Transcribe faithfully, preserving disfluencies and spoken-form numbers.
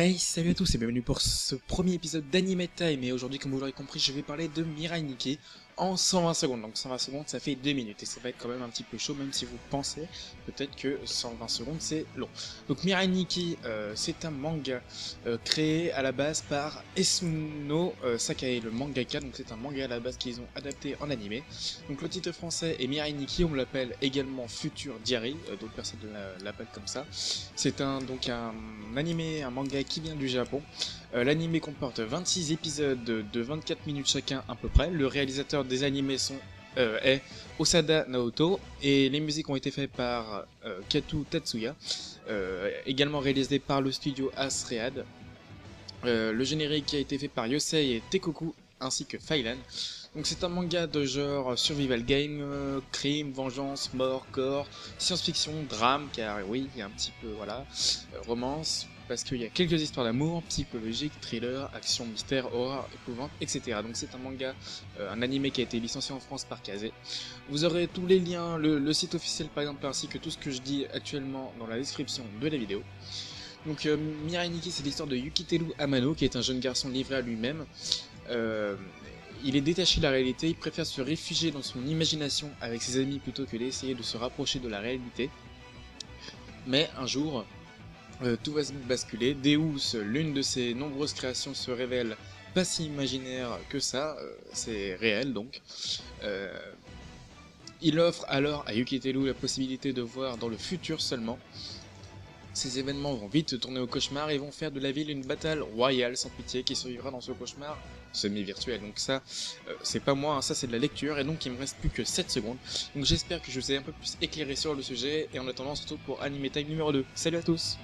Hey, salut à tous et bienvenue pour ce premier épisode d'Anime Time. Et aujourd'hui, comme vous l'aurez compris, je vais parler de Mirai Nikki en cent vingt secondes. Donc cent vingt secondes, ça fait deux minutes et ça va être quand même un petit peu chaud, même si vous pensez peut-être que cent vingt secondes c'est long. Donc Mirai Nikki, euh, c'est un manga euh, créé à la base par Esuno euh, Sakae, le mangaka. Donc c'est un manga à la base qu'ils ont adapté en animé. Donc le titre français est Mirai Nikki, on l'appelle également Future Diary, euh, d'autres personnes l'appellent comme ça. C'est un donc un animé, un manga qui vient du Japon. Euh, L'anime comporte vingt-six épisodes de vingt-quatre minutes chacun à peu près. Le réalisateur des animés sont, euh, est Hosoda Naoto et les musiques ont été faites par euh, Katou Tatsuya, euh, également réalisé par le studio Asread. Euh, le générique a été fait par Yosei Teikoku ainsi que Faylan. Donc c'est un manga de genre survival game, euh, crime, vengeance, mort, corps, science-fiction, drame, car oui, il y a un petit peu, voilà, euh, romance, parce qu'il y a quelques histoires d'amour, psychologique, thriller, action, mystère, horreur, épouvante, et cetera. Donc c'est un manga, euh, un animé qui a été licencié en France par Kazé. Vous aurez tous les liens, le, le site officiel par exemple, ainsi que tout ce que je dis actuellement dans la description de la vidéo. Donc euh, Mirai Nikki, c'est l'histoire de Yukiteru Amano, qui est un jeune garçon livré à lui-même. Euh, il est détaché de la réalité, il préfère se réfugier dans son imagination avec ses amis plutôt que d'essayer de se rapprocher de la réalité. Mais un jour... Euh, tout va se basculer. Deus, l'une de ses nombreuses créations, se révèle pas si imaginaire que ça, euh, c'est réel donc. Euh, il offre alors à Yukiteru la possibilité de voir dans le futur seulement. Ces événements vont vite tourner au cauchemar et vont faire de la ville une bataille royale sans pitié qui survivra dans ce cauchemar semi-virtuel. Donc ça, euh, c'est pas moi, hein, ça c'est de la lecture et donc il me reste plus que sept secondes. Donc j'espère que je vous ai un peu plus éclairé sur le sujet et en attendant surtout pour Anime Time numéro deux. Salut à tous!